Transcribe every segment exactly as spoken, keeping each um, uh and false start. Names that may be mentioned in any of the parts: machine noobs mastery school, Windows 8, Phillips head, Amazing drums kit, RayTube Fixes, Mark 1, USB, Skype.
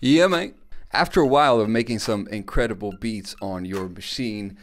Yeah, mate. After a while of making some incredible beats on your machine,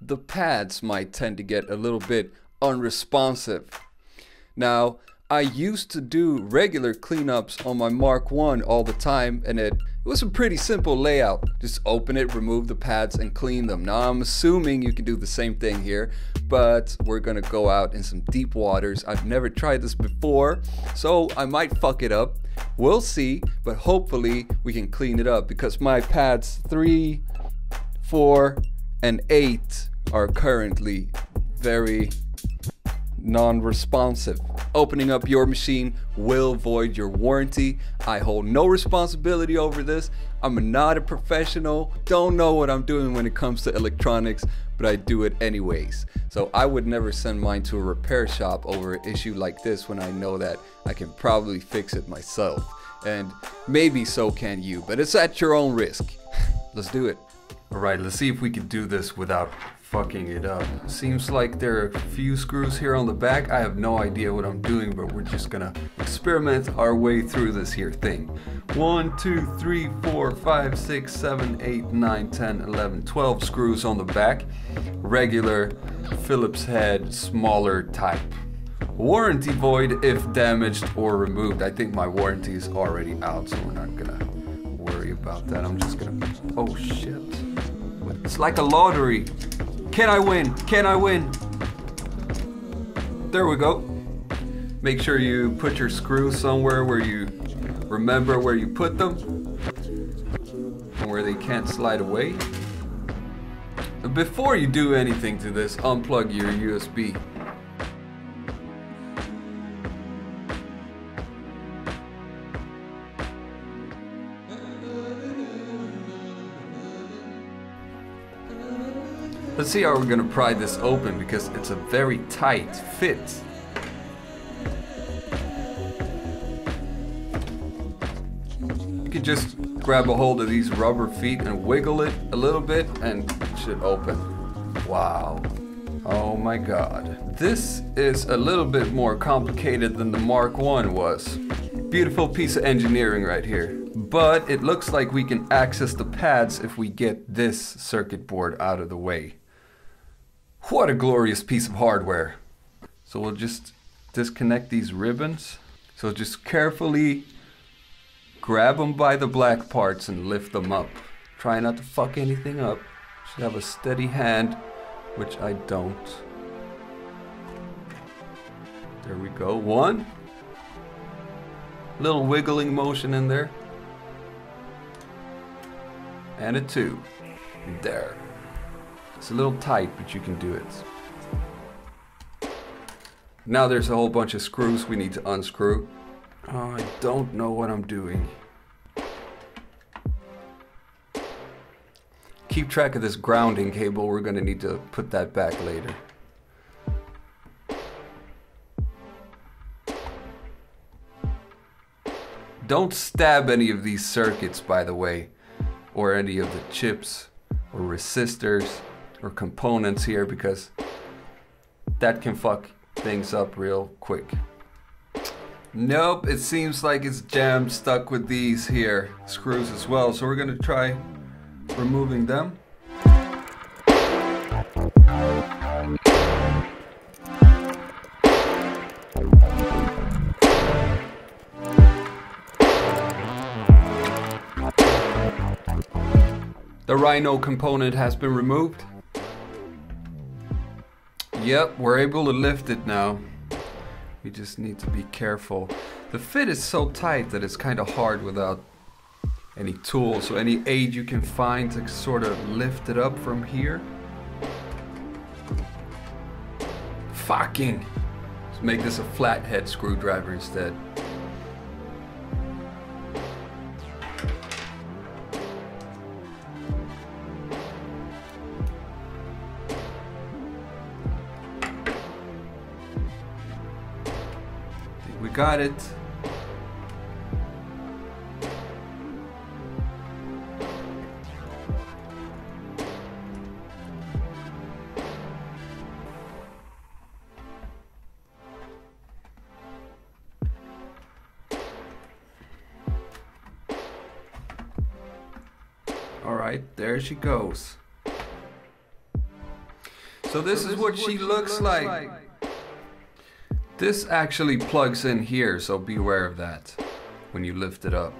the pads might tend to get a little bit unresponsive. Now, I used to do regular cleanups on my Mark one all the time, and it, it was a pretty simple layout. Just open it, remove the pads, and clean them. Now, I'm assuming you can do the same thing here, but we're gonna go out in some deep waters. I've never tried this before, so I might fuck it up. We'll see, but hopefully we can clean it up because my pads three, four, and eight are currently very non-responsive. Opening up your machine will void your warranty. I hold no responsibility over this. I'm not a professional, don't know what I'm doing when it comes to electronics, but I do it anyways. So I would never send mine to a repair shop over an issue like this when I know that I can probably fix it myself. And maybe so can you, but it's at your own risk. Let's do it. All right, let's see if we can do this without fucking it up. Seems like there are a few screws here on the back. I have no idea what I'm doing, but we're just gonna experiment our way through this here thing. one, two, three, four, five, six, seven, eight, nine, ten, eleven, twelve screws on the back. Regular Phillips head, smaller type. Warranty void if damaged or removed. I think my warranty is already out, so we're not gonna worry about that. I'm just gonna, oh shit. It's like a lottery. Can I win? Can I win? There we go. Make sure you put your screws somewhere where you remember where you put them and where they can't slide away. Before you do anything to this, unplug your U S B. Let's see how we're gonna pry this open because it's a very tight fit. You can just grab a hold of these rubber feet and wiggle it a little bit and it should open. Wow. Oh my god. This is a little bit more complicated than the Mark one was. Beautiful piece of engineering right here. But it looks like we can access the pads if we get this circuit board out of the way. What a glorious piece of hardware. So we'll just disconnect these ribbons. So just carefully grab them by the black parts and lift them up. Try not to fuck anything up. Should have a steady hand, which I don't. There we go, one. Little wiggling motion in there. And a two. There. It's a little tight, but you can do it. Now there's a whole bunch of screws we need to unscrew. Oh, I don't know what I'm doing. Keep track of this grounding cable. We're gonna need to put that back later. Don't stab any of these circuits, by the way, or any of the chips or resistors or components here because that can fuck things up real quick. Nope, it seems like it's jammed stuck with these here screws as well, so we're gonna try removing them. The Rhino component has been removed. Yep, we're able to lift it now. We just need to be careful. The fit is so tight that it's kind of hard without any tool. So any aid you can find to sort of lift it up from here. Fucking! Let's make this a flathead screwdriver instead. Got it. right, there she goes. So this, so this is what, is what she, she looks, looks like. like. This actually plugs in here, so beware of that when you lift it up.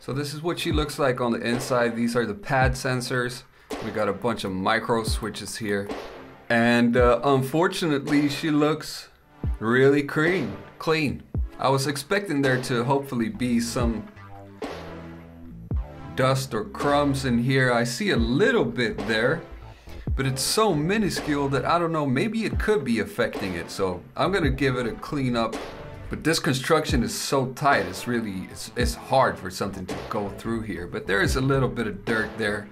So this is what she looks like on the inside. These are the pad sensors. We got a bunch of micro switches here. And uh, unfortunately, she looks really clean. Clean. I was expecting there to hopefully be some dust or crumbs in here. I see a little bit there. But it's so minuscule that I don't know, maybe it could be affecting it. So I'm gonna give it a clean up. But this construction is so tight, it's really, it's, it's hard for something to go through here. But there is a little bit of dirt there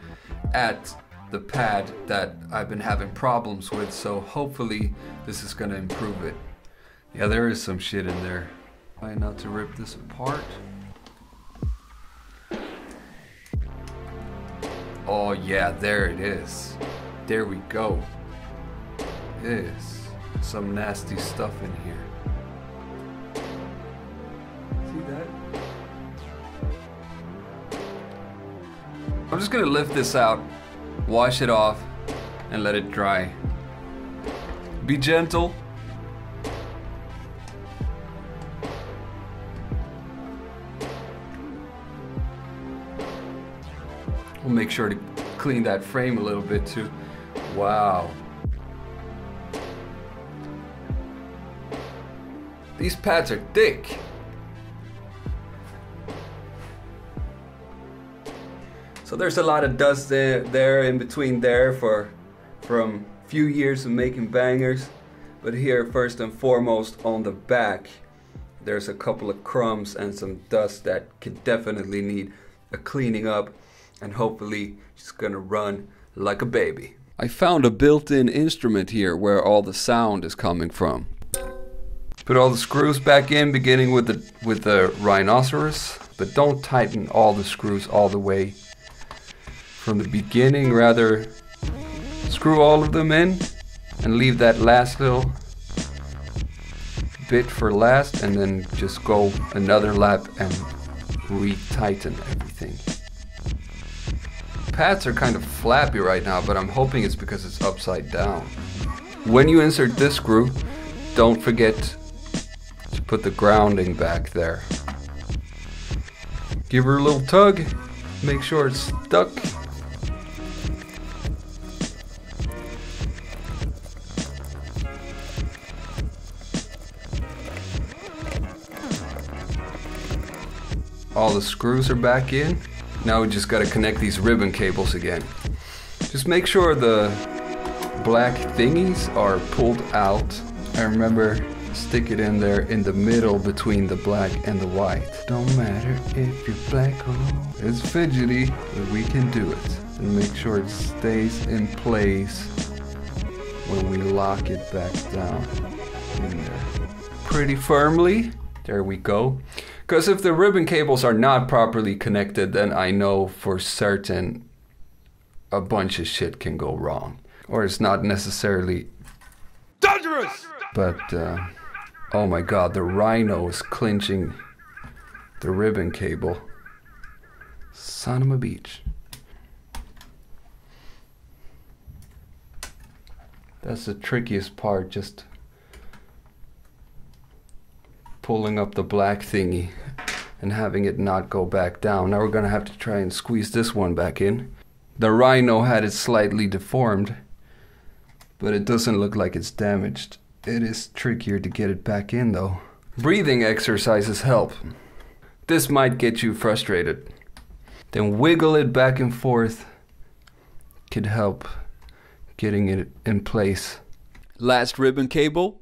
at the pad that I've been having problems with. So hopefully this is gonna improve it. Yeah, there is some shit in there. Try not to rip this apart. Oh yeah, there it is. There we go. Yes, some nasty stuff in here. See that? I'm just gonna lift this out, wash it off, and let it dry. Be gentle. We'll make sure to clean that frame a little bit too. Wow. These pads are thick. So there's a lot of dust there, there in between there for from few years of making bangers. But here, first and foremost, on the back, there's a couple of crumbs and some dust that could definitely need a cleaning up, and hopefully she's gonna run like a baby. I found a built-in instrument here where all the sound is coming from. Put all the screws back in, beginning with the with the rhinoceros, but don't tighten all the screws all the way from the beginning. Rather, screw all of them in and leave that last little bit for last, and then just go another lap and re-tighten everything. Pads are kind of flappy right now, but I'm hoping it's because it's upside down. When you insert this screw, don't forget to put the grounding back there. Give her a little tug, make sure it's stuck. All the screws are back in. Now we just gotta connect these ribbon cables again. Just make sure the black thingies are pulled out. And remember, stick it in there in the middle between the black and the white. Don't matter if you're black or white. It's fidgety, but we can do it. And make sure it stays in place when we lock it back down in there. Pretty firmly. There we go. Because if the ribbon cables are not properly connected, then I know for certain a bunch of shit can go wrong. Or it's not necessarily dangerous! But, uh, oh my god, the rhino is clinching the ribbon cable. Son of a bitch. That's the trickiest part, just pulling up the black thingy and having it not go back down. Now we're gonna have to try and squeeze this one back in. The rhino had it slightly deformed, but it doesn't look like it's damaged. It is trickier to get it back in though. Breathing exercises help. This might get you frustrated. Then wiggle it back and forth. Could help getting it in place. Last ribbon cable.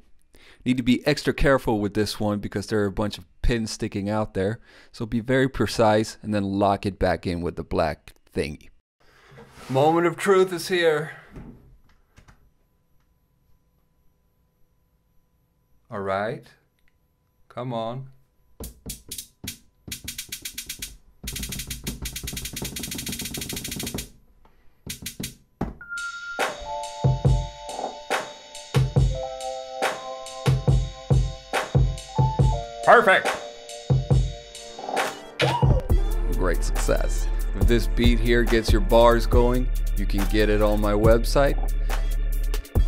Need to be extra careful with this one because there are a bunch of pins sticking out there. So be very precise and then lock it back in with the black thingy. Moment of truth is here. All right, come on. Perfect! Great success. If this beat here gets your bars going, you can get it on my website.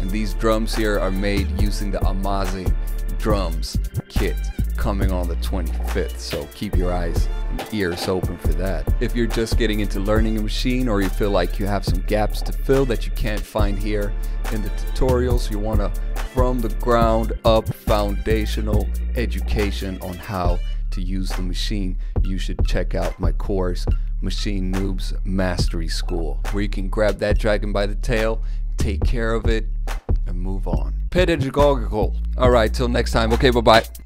And these drums here are made using the Amazing drums kit, coming on the twenty-fifth, so keep your eyes and ears open for that. If you're just getting into learning a machine, or you feel like you have some gaps to fill that you can't find here in the tutorials, you want a from the ground up foundational education on how to use the machine, you should check out my course, Machine Noobs Mastery School, where you can grab that dragon by the tail, take care of it, and move on. Pedagogical. All right, till next time. Okay, bye-bye.